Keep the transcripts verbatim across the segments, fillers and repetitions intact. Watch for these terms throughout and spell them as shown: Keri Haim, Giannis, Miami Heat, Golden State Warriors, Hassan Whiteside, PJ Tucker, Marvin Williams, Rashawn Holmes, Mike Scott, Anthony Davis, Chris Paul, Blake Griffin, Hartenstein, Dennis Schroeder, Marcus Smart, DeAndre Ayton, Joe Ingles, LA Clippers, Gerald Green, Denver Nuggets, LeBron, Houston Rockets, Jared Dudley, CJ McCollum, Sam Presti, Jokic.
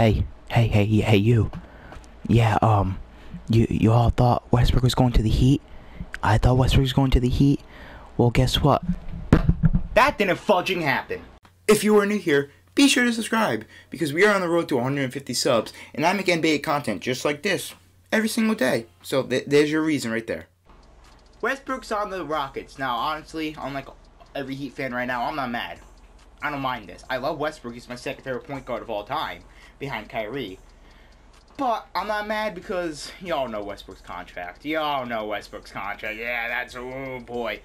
Hey, hey, hey, hey, you. Yeah, um, you, you all thought Westbrook was going to the Heat? I thought Westbrook was going to the Heat. Well, guess what? That didn't fudging happen. If you are new here, be sure to subscribe, because we are on the road to one hundred fifty subs, and I make N B A content just like this every single day. So th there's your reason right there. Westbrook's on the Rockets. Now, honestly, unlike every Heat fan right now, I'm not mad. I don't mind this. I love Westbrook. He's my second favorite point guard of all time, behind Kyrie. But I'm not mad because y'all know Westbrook's contract. Y'all know Westbrook's contract. Yeah, that's, oh boy.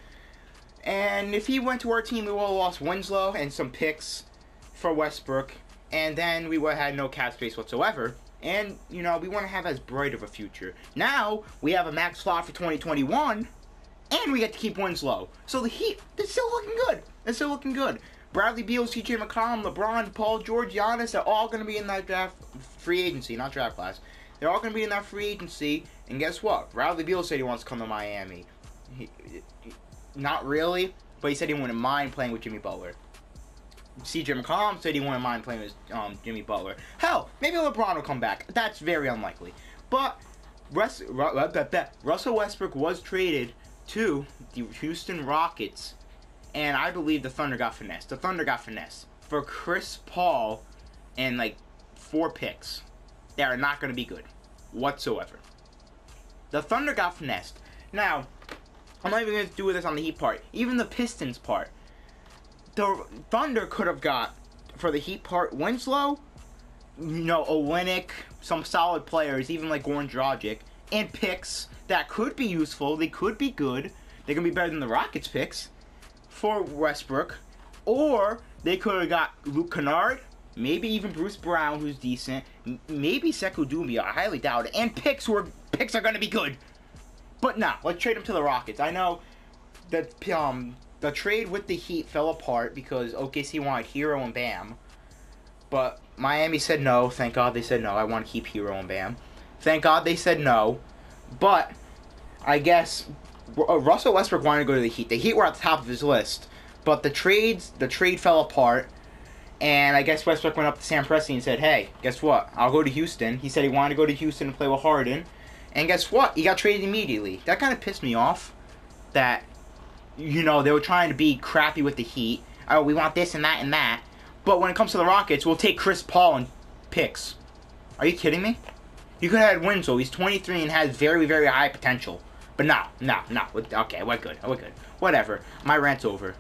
And if he went to our team, we would have lost Winslow and some picks for Westbrook. And then we would have had no cap space whatsoever. And, you know, we want to have as bright of a future. Now, we have a max slot for twenty twenty-one. And we get to keep Winslow. So the Heat, they're still looking good. They're still looking good. Bradley Beal, C J McCollum, LeBron, Paul George, Giannis, they're all going to be in that draft free agency, not draft class. They're all going to be in that free agency, and guess what? Bradley Beal said he wants to come to Miami. He, he, not really, but he said he wouldn't mind playing with Jimmy Butler. C J McCollum said he wouldn't mind playing with um, Jimmy Butler. Hell, maybe LeBron will come back. That's very unlikely. But Russ, Russell Westbrook was traded to the Houston Rockets. And I believe the Thunder got finessed. The Thunder got finessed for Chris Paul and, like, four picks that are not going to be good whatsoever. The Thunder got finessed. Now, I'm not even going to do this on the Heat part. Even the Pistons part. The Thunder could have got, for the Heat part, Winslow, you know, Olenek, some solid players, even, like, Goran Dragic, and picks that could be useful. They could be good. They can be better than the Rockets picks. For Westbrook, or they could have got Luke Kennard, maybe even Bruce Brown, who's decent, maybe Sekou Doumbia, I highly doubt it, and picks were picks are going to be good. But nah, let's trade them to the Rockets. I know that um the trade with the Heat fell apart because O K C wanted Hero and Bam, but Miami said no. Thank God they said no. I want to keep Hero and Bam. Thank God they said no. But I guess Russell Westbrook wanted to go to the Heat. The Heat were at the top of his list, but the trades, the trade fell apart, and I guess Westbrook went up to Sam Presti and said, "Hey, guess what? I'll go to Houston." He said he wanted to go to Houston and play with Harden, and guess what? He got traded immediately. That kind of pissed me off. That, you know, they were trying to be crappy with the Heat. Oh, we want this and that and that, but when it comes to the Rockets, we'll take Chris Paul and picks. Are you kidding me? You could have had Winslow. He's twenty-three and has very, very high potential. But no, no, no. Okay, we're good. We're good. Whatever. My rant's over.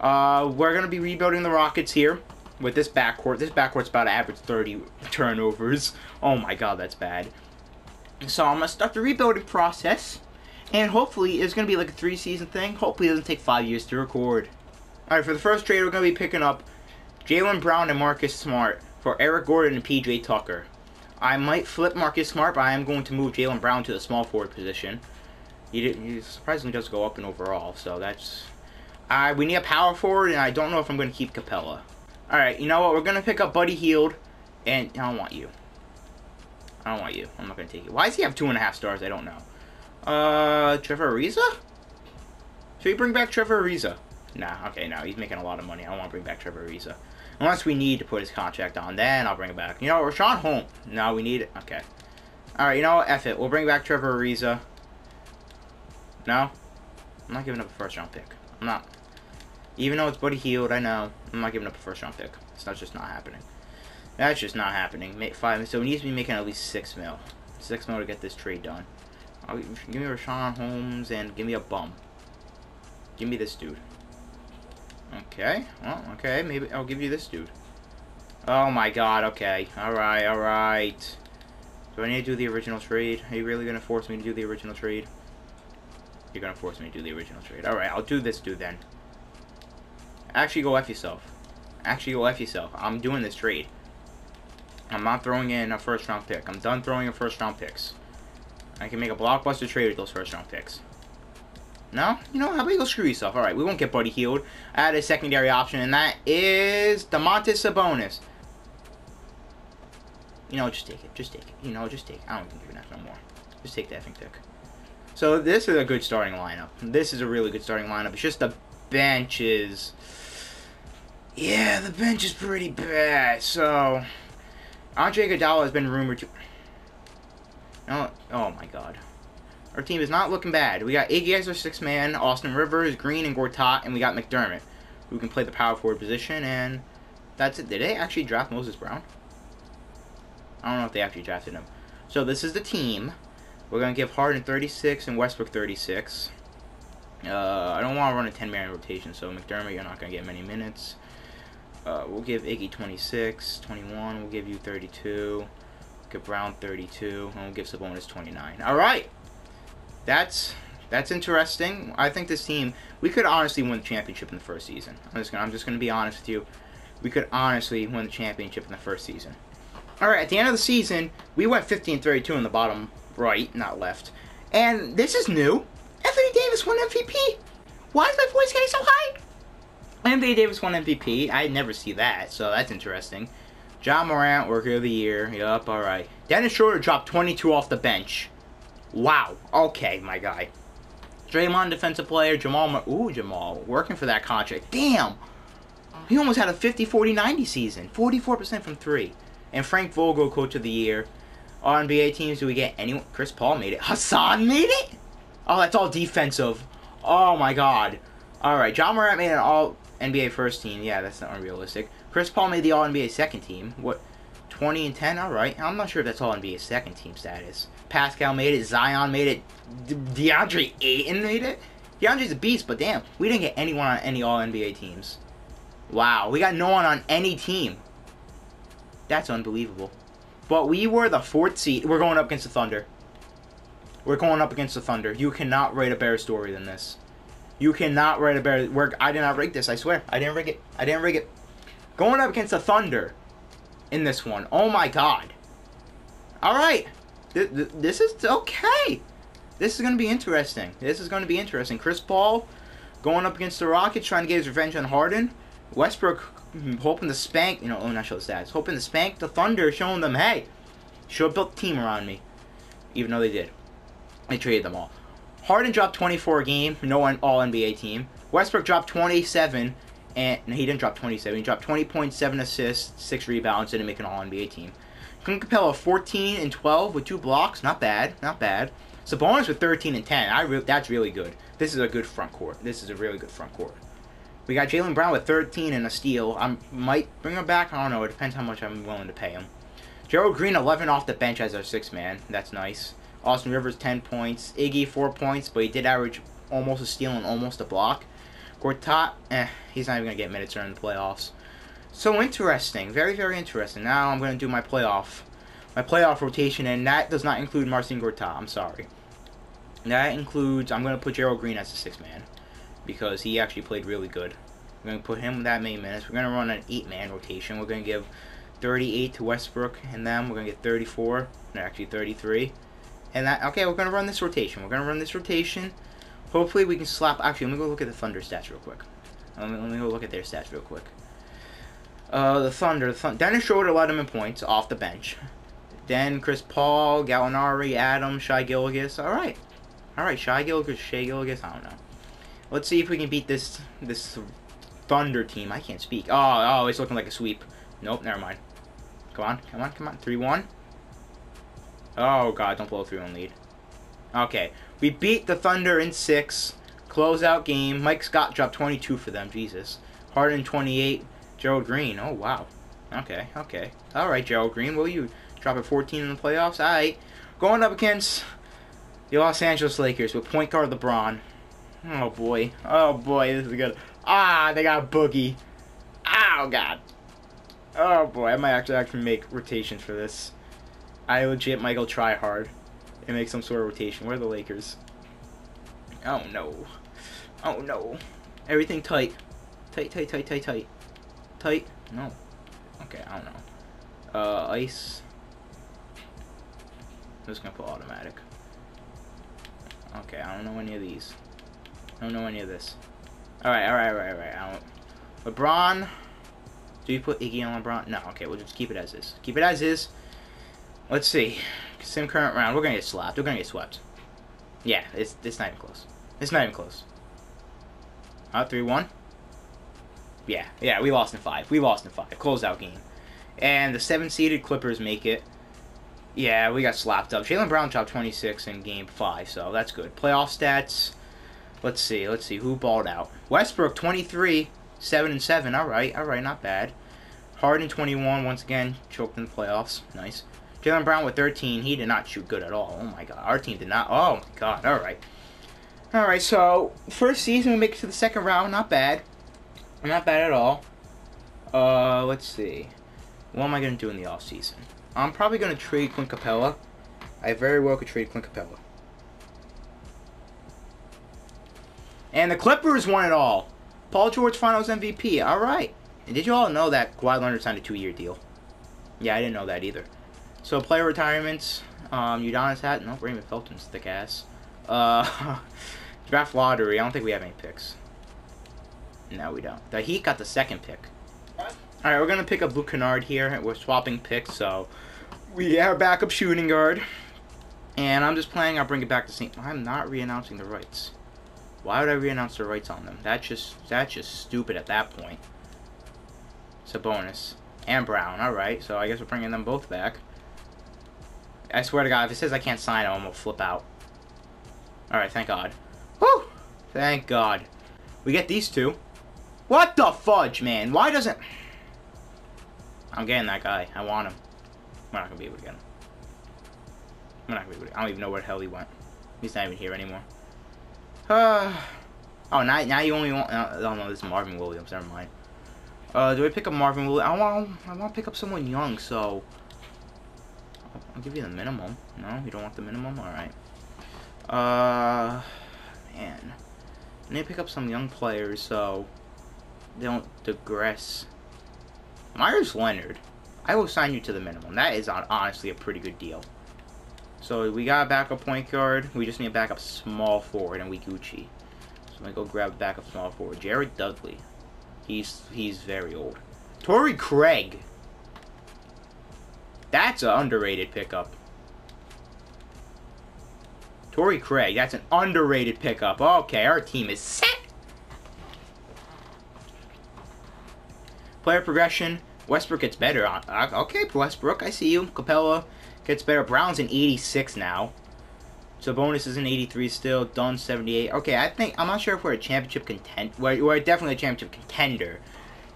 Uh, we're going to be rebuilding the Rockets here with this backcourt. This backcourt's about to average thirty turnovers. Oh, my God, that's bad. So I'm going to start the rebuilding process. And hopefully, it's going to be like a three-season thing. Hopefully, it doesn't take five years to record. All right, for the first trade, we're going to be picking up Jaylen Brown and Marcus Smart for Eric Gordon and P J Tucker. I might flip Marcus Smart, but I am going to move Jaylen Brown to the small forward position. He, didn't, he surprisingly does go up in overall, so that's... Uh, we need a power forward, and I don't know if I'm going to keep Capella. Alright, you know what? We're going to pick up Buddy Hield, and I don't want you. I don't want you. I'm not going to take you. Why does he have two and a half stars? I don't know. Uh, Trevor Ariza? Should we bring back Trevor Ariza? Nah, okay, no. He's making a lot of money. I don't want to bring back Trevor Ariza. Unless we need to put his contract on, then I'll bring it back. You know, Rashawn Holmes. No, we need it. Okay. Alright, you know what? F it. We'll bring back Trevor Ariza. No, I'm not giving up a first round pick. I'm not. Even though it's Buddy Hield, I know. I'm not giving up a first round pick. It's not just not happening. That's just not happening. Make five. So we need to be making at least six mil. Six mil to get this trade done. I'll, give me Rashawn Holmes and give me a bum. Give me this dude. Okay. Well, okay. Maybe I'll give you this dude. Oh my God. Okay. All right. All right. Do I need to do the original trade? Are you really gonna force me to do the original trade? You're gonna force me to do the original trade. Alright, I'll do this dude then. Actually go F yourself. Actually go F yourself. I'm doing this trade. I'm not throwing in a first round pick. I'm done throwing in first round picks. I can make a blockbuster trade with those first round picks. No? You know, how about you go screw yourself? Alright, we won't get Buddy Hield. I had a secondary option, and that is Domantas Sabonis. You know, just take it. Just take it. You know, just take it. I don't even give a F no more. Just take the effing pick. So this is a good starting lineup. This is a really good starting lineup. It's just the bench is... Yeah, the bench is pretty bad. So Andre Iguodala has been rumored to... Oh, oh my god. Our team is not looking bad. We got Iggy as our sixth man, Austin Rivers, Green, and Gortat, and we got McDermott, who can play the power forward position, and that's it. Did they actually draft Moses Brown? I don't know if they actually drafted him. So this is the team. We're going to give Harden thirty-six and Westbrook thirty-six. Uh, I don't want to run a ten-man rotation, so McDermott, you're not going to get many minutes. Uh, we'll give Iggy twenty-six, twenty-one. We'll give you thirty-two. We'll give Brown thirty-two, and we'll give Sabonis twenty-nine. All right. That's that's interesting. I think this team, we could honestly win the championship in the first season. I'm just gonna, I'm just going to be honest with you. We could honestly win the championship in the first season. All right, at the end of the season, we went fifteen thirty-two in the bottom right, not left. And this is new. Anthony Davis won M V P. Why is my voice getting so high? Anthony Davis won M V P. I never see that, so that's interesting. John Morant, worker of the year. Yup, all right. Dennis Schroeder dropped twenty-two off the bench. Wow. Okay, my guy. Draymond, defensive player. Jamal. Mar Ooh, Jamal. Working for that contract. Damn. He almost had a fifty forty ninety season. forty-four percent from three. And Frank Vogel, coach of the year. All N B A teams, do we get anyone? Chris Paul made it. Hassan made it? Oh, that's all defensive. Oh, my God. All right. John Morant made an all N B A first team. Yeah, that's not unrealistic. Chris Paul made the all N B A second team. What? twenty and ten? All right. I'm not sure if that's all N B A second team status. Pascal made it. Zion made it. De DeAndre Ayton made it. DeAndre's a beast, but damn, we didn't get anyone on any all N B A teams. Wow, we got no one on any team. That's unbelievable. But we were the fourth seed. We're going up against the Thunder. We're going up against the Thunder. You cannot write a better story than this. You cannot write a better work. I did not rig this. I swear, I didn't rig it. I didn't rig it. Going up against the Thunder in this one. Oh my God. All right. This is okay. This is going to be interesting. This is going to be interesting. Chris Paul going up against the Rockets, trying to get his revenge on Harden. Westbrook hoping to spank, you know, oh, not show the stats. Hoping to spank the Thunder, showing them, hey, should have built a team around me. Even though they did. They traded them all. Harden dropped twenty-four a game, no all N B A team. Westbrook dropped twenty-seven, and no, he didn't drop twenty-seven. He dropped twenty point seven assists, six rebounds, didn't make an all N B A team. Clint Capella fourteen and twelve with two blocks. Not bad. Not bad. Sabonis with thirteen and ten. I re that's really good. This is a good front court. This is a really good front court. We got Jaylen Brown with thirteen and a steal. I might bring him back. I don't know. It depends how much I'm willing to pay him. Gerald Green, eleven off the bench as our sixth man. That's nice. Austin Rivers, ten points. Iggy, four points, but he did average almost a steal and almost a block. Gortat, eh, he's not even going to get minutes during the playoffs. So interesting. Very, very interesting. Now I'm going to do my playoff. My playoff rotation, and that does not include Marcin Gortat. I'm sorry. That includes, I'm going to put Gerald Green as the sixth man because he actually played really good. We're going to put him that many minutes. We're going to run an eight-man rotation. We're going to give thirty-eight to Westbrook, and then we're going to get thirty-four. No, actually thirty-three. And that, okay, we're going to run this rotation. We're going to run this rotation. Hopefully we can slap, actually, let me go look at the Thunder stats real quick. Let me, let me go look at their stats real quick. Uh, the Thunder, the Thunder. Dennis Schroeder led him in points off the bench. Then Chris Paul, Gallinari, Adams, Shai Gilgeous. All right, all right, Shai Gilgeous, Shai Gilgeous. I don't know. Let's see if we can beat this this Thunder team. I can't speak. Oh, oh, it's looking like a sweep. Nope, never mind. Come on, come on, come on. three one. Oh God, don't blow a three one lead. Okay, we beat the Thunder in six. Closeout game. Mike Scott dropped twenty-two for them. Jesus. Harden twenty-eight. Gerald Green. Oh, wow. Okay, okay. All right, Gerald Green. Will you drop at fourteen in the playoffs? All right. Going up against the Los Angeles Lakers with point guard LeBron. Oh, boy. Oh, boy. This is good. Ah, they got Boogie. Oh, God. Oh, boy. I might actually actually make rotations for this. I legit might go try hard and make some sort of rotation. Where are the Lakers? Oh, no. Oh, no. Everything tight. Tight, tight, tight, tight, tight. Tight? No. Okay, I don't know. Uh, ice. I'm just gonna put automatic. Okay, I don't know any of these. I don't know any of this. Alright, alright, alright, alright. I don't... LeBron. Do you put Iggy on LeBron? No, okay, we'll just keep it as is. Keep it as is. Let's see. Sim current round. We're gonna get slapped. We're gonna get swept. Yeah, it's, it's not even close. It's not even close. Uh, three one. Yeah, yeah, we lost in five. We lost in five. Closeout game. And the seven-seeded Clippers make it. Yeah, we got slapped up. Jaylen Brown dropped twenty-six in Game five, so that's good. Playoff stats. Let's see. Let's see who balled out. Westbrook, twenty-three, seven and seven. All right. All right, not bad. Harden, twenty-one. Once again, choked in the playoffs. Nice. Jaylen Brown with thirteen. He did not shoot good at all. Oh, my God. Our team did not. Oh, my God. All right. All right, so first season, we make it to the second round. Not bad. Not bad at all. Uh, let's see. What am I going to do in the offseason? I'm probably going to trade Clint Capella. I very well could trade Clint Capella. And the Clippers won it all. Paul George Finals M V P. All right. And did you all know that Kawhi Leonard signed a two-year deal? Yeah, I didn't know that either. So player retirements. Um, Udonis Hatt. No, Raymond Felton's thick ass. Uh, draft lottery. I don't think we have any picks. No, we don't. The Heat got the second pick. All right, we're going to pick up Luke Kennard here. We're swapping picks, so we have a backup shooting guard. And I'm just planning on bringing back the same. I'm not re-announcing the rights. Why would I re-announce the rights on them? That's just, that's just stupid at that point. Sabonis and Brown. All right, so I guess we're bringing them both back. I swear to God, if it says I can't sign them, I'm going to flip out. All right, thank God. Whew! Thank God. We get these two. What the fudge, man? Why doesn't... I'm getting that guy. I want him. We're not going to be able to get him. We're not going to be able to... I don't even know where the hell he went. He's not even here anymore. Uh, oh, now, now you only want... I don't know. This is Marvin Williams. Never mind. Uh, do I pick up Marvin Williams? I want, I want to pick up someone young, so... I'll give you the minimum. No? You don't want the minimum? All right. Uh, man. I need to pick up some young players, so... They don't digress... Myers Leonard, I will sign you to the minimum. That is on, honestly a pretty good deal. So we got a backup point guard. We just need a backup small forward, and we Gucci. So I'm going to go grab a backup small forward. Jared Dudley. He's he's very old. Torrey Craig. That's an underrated pickup. Torrey Craig, that's an underrated pickup. Okay, our team is set. Player progression, Westbrook gets better. On okay, Westbrook, I see you. Capella gets better. Brown's an eighty-six now. Sabonis is an eighty-three still. Dunn, seventy-eight. Okay, I think, I'm not sure if we're a championship contender. We're, we're definitely a championship contender.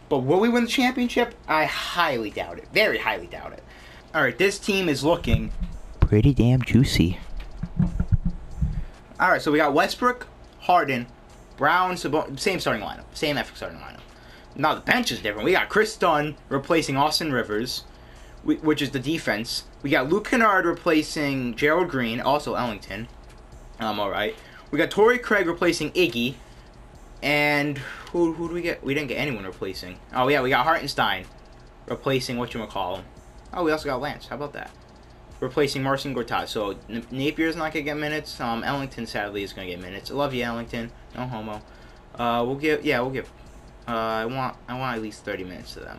But will we win the championship? I highly doubt it. Very highly doubt it. All right, this team is looking pretty damn juicy. All right, so we got Westbrook, Harden, Brown, Sabonis. Same starting lineup. Same effort starting lineup. Now the bench is different. We got Chris Dunn replacing Austin Rivers, which is the defense. We got Luke Kennard replacing Gerald Green, also Ellington. Um, all right. We got Torrey Craig replacing Iggy, and who who do we get? We didn't get anyone replacing. Oh yeah, we got Hartenstein replacing whatchamacallum. Oh, we also got Lance. How about that? Replacing Marcin Gortat. So Napier's not gonna get minutes. Um, Ellington sadly is gonna get minutes. I love you, Ellington. No homo. Uh, we'll give. Yeah, we'll give. Uh, I want I want at least thirty minutes to them,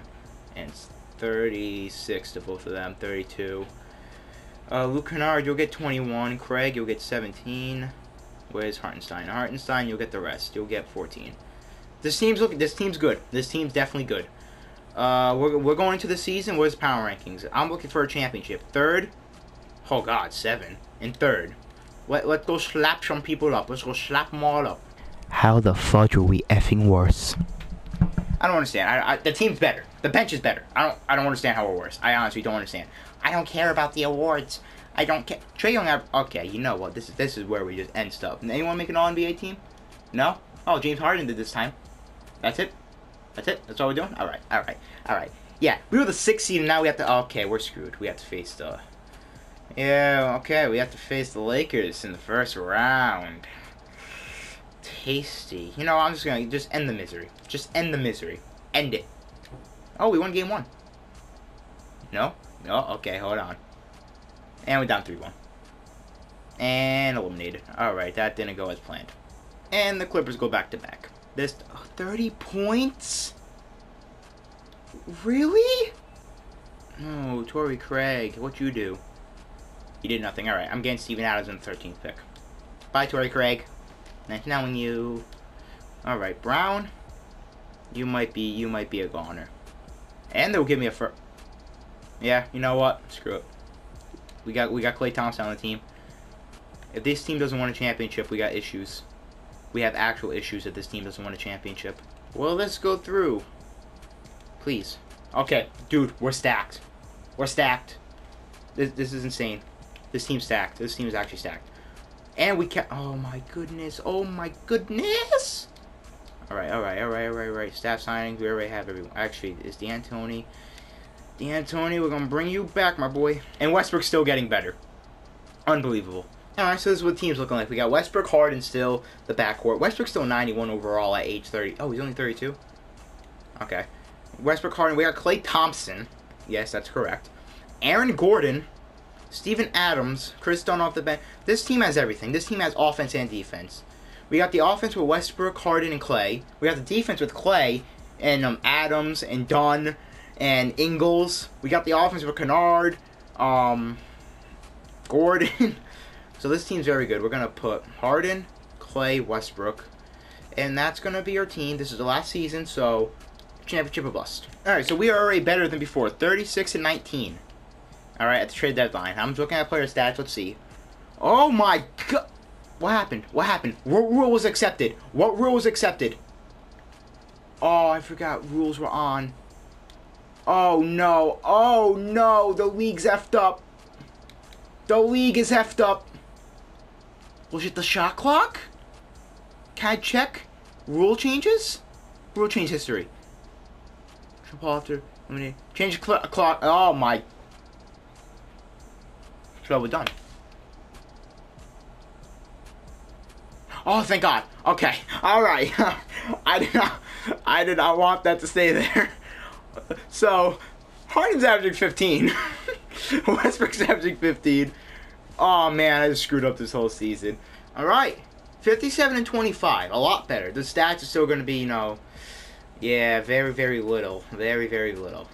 and it's thirty-six to both of them, thirty-two. Uh, Luke Kennard, you'll get twenty-one. Craig, you'll get seventeen. Where's Hartenstein? Hartenstein, you'll get the rest. You'll get fourteen. This team's look. This team's good. This team's definitely good. Uh, we're we're going into the season. Where's power rankings? I'm looking for a championship. Third. Oh God, seven and third. Let let's go slap some people up. Let's go slap them all up. How the fudge are we effing worse? I don't understand. I, I, the team's better. The bench is better. I don't. I don't understand how we're worse. I honestly don't understand. I don't care about the awards. I don't care. Trae Young. Have, okay, you know what? This is this is where we just end stuff. Anyone make an All N B A team? No. Oh, James Harden did this time. That's it. That's it. That's all we're doing. All right. All right. All right. Yeah, we were the sixth seed, and now we have to. Okay, we're screwed. We have to face the. Yeah. Okay, we have to face the Lakers in the first round. Tasty. You know, I'm just gonna just end the misery. Just end the misery. End it. Oh, we won game one. No? No? Okay, hold on. And we're down three one. And eliminated. Alright, that didn't go as planned. And the Clippers go back to back. This oh, thirty points? Really? No, oh, Torrey Craig, what you do? You did nothing. Alright, I'm getting Steven Adams in the thirteenth pick. Bye, Torrey Craig. Nice knowing you. All right, Brown. You might be, you might be a goner. And they'll give me a first. Yeah, you know what? Screw it. We got we got Clay Thompson on the team. If this team doesn't win a championship, we got issues. We have actual issues if this team doesn't win a championship. Well, let's go through. Please. Okay, dude, we're stacked. We're stacked. This, this is insane. This team's stacked. This team is actually stacked. And we can. Oh, my goodness. Oh, my goodness. All right, all right, all right, all right, all right. Staff signings. We already have everyone. Actually, it's D'Antoni. D'Antoni, we're going to bring you back, my boy. And Westbrook's still getting better. Unbelievable. All right, so this is what the team's looking like. We got Westbrook, Harden still, the backcourt. Westbrook's still ninety-one overall at age thirty. Oh, he's only thirty-two? Okay. Westbrook, Harden. We got Clay Thompson. Yes, that's correct. Aaron Gordon. Steven Adams. Chris Dunn off the bench. This team has everything. This team has offense and defense. We got the offense with Westbrook, Harden, and Clay. We got the defense with Clay and um, Adams and Dunn and Ingles. We got the offense with Kennard, um, Gordon. So this team's very good. We're going to put Harden, Clay, Westbrook. And that's going to be our team. This is the last season, so championship or bust. All right, so we are already better than before. thirty-six and nineteen. All right, at the trade deadline. I'm looking at player stats. Let's see. Oh, my God. What happened? What happened? What rule was accepted? What rule was accepted? Oh, I forgot rules were on. Oh, no. Oh, no. The league's effed up. The league is effed up. Was it the shot clock? Can I check? Rule changes? Rule change history. Triple after. Change cl clock. Oh my. So we're done. Oh, thank God. Okay. All right. I did not. I did not want that to stay there. So, Harden's averaging fifteen. Westbrook's averaging fifteen. Oh, man, I just screwed up this whole season. All right, fifty-seven and twenty-five, a lot better. The stats are still going to be, you know, yeah, very, very little. Very, very little.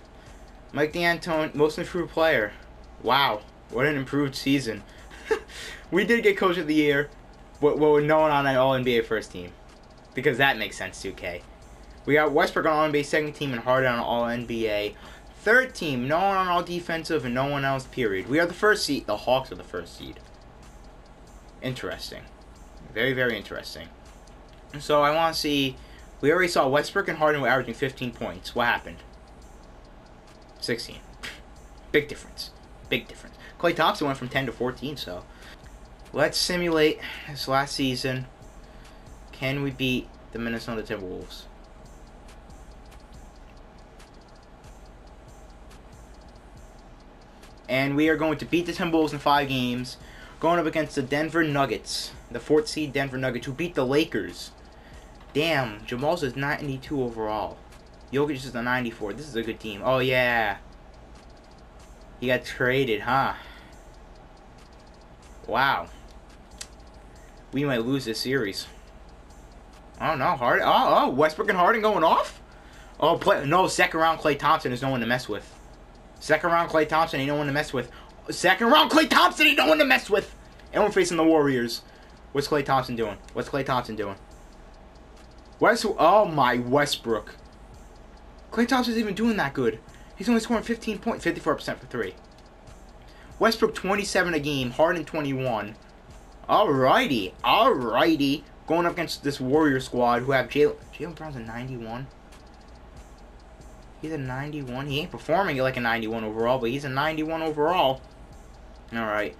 Mike D'Antoni, most improved player. Wow, what an improved season. We did get Coach of the Year, but we're known on an All N B A first team, because that makes sense, two K. We got Westbrook on All N B A second team and Harden on All N B A. Third team, no one on all defensive and no one else, period. We are the first seed. The Hawks are the first seed. Interesting. Very, very interesting. So I want to see, we already saw Westbrook and Harden were averaging fifteen points. What happened? sixteen. Big difference. Big difference. Klay Thompson went from ten to fourteen, so. Let's simulate this last season. Can we beat the Minnesota Timberwolves? And we are going to beat the Timberwolves in five games. Going up against the Denver Nuggets. The fourth seed Denver Nuggets, who beat the Lakers. Damn, Jamal's is ninety-two overall. Jokic is a ninety-four. This is a good team. Oh, yeah. He got traded, huh? Wow. We might lose this series. I don't know. Harden. Oh, oh, Westbrook and Harden going off? Oh, play, no, second round Klay Thompson is no one to mess with. Second round Klay Thompson, ain't no one to mess with. Second round Klay Thompson, ain't no one to mess with. And we're facing the Warriors. What's Klay Thompson doing? What's Klay Thompson doing? West, oh my, Westbrook. Klay Thompson's even doing that good. He's only scoring fifteen points, fifty-four percent for three. Westbrook twenty-seven a game, Harden twenty-one. Alrighty, alrighty. Going up against this Warrior squad who have Jaylen. Jaylen Brown's a ninety-one. He's a ninety-one. He ain't performing like a ninety-one overall, but he's a ninety-one overall. Alright.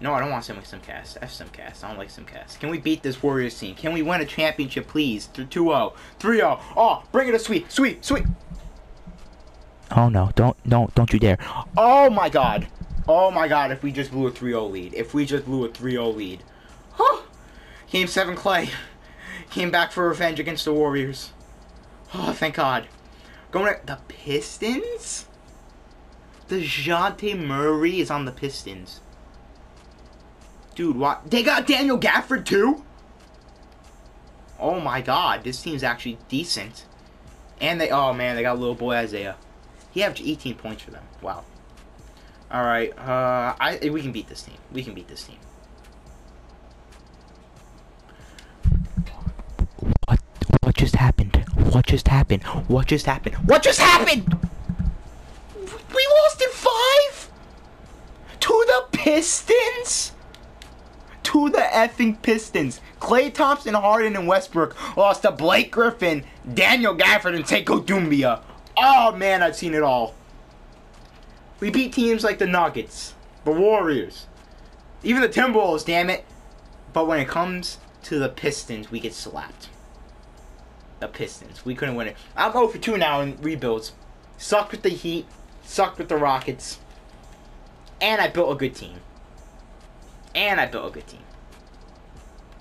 No, I don't want Simcast. F Simcast. I don't like Simcast. Can we beat this Warriors team? Can we win a championship, please? two oh. three oh. Oh, bring it a sweep. Sweep. Sweep. Oh, no. Don't, don't, don't you dare. Oh, my God. Oh, my God. If we just blew a three oh lead. If we just blew a three oh lead. Huh. Game seven Clay. Came back for revenge against the Warriors. Oh, thank God. Going at the Pistons? DeJounte Murray is on the Pistons. Dude, what? They got Daniel Gafford too? Oh my God, this team's actually decent. And they, oh man, they got little boy Isaiah. He averaged eighteen points for them. Wow. All right, uh, I we can beat this team. We can beat this team. What? What just happened? What just happened? What just happened? What just happened? We lost in five! Pistons? To the effing Pistons. Clay Thompson, Harden, and Westbrook lost to Blake Griffin, Daniel Gafford, and Sekou Doumbia. Oh, man, I've seen it all. We beat teams like the Nuggets, the Warriors, even the Timberwolves, damn it. But when it comes to the Pistons, we get slapped. The Pistons. We couldn't win it. I'm oh for two now in rebuilds. Sucked with the Heat. Sucked with the Rockets. And I built a good team. And I built a good team.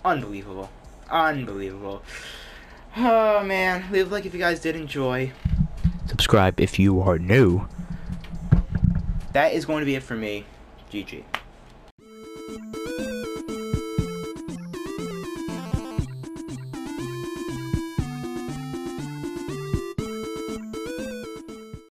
Unbelievable. Unbelievable. Oh, man. Leave a like if you guys did enjoy. Subscribe if you are new. That is going to be it for me. G G.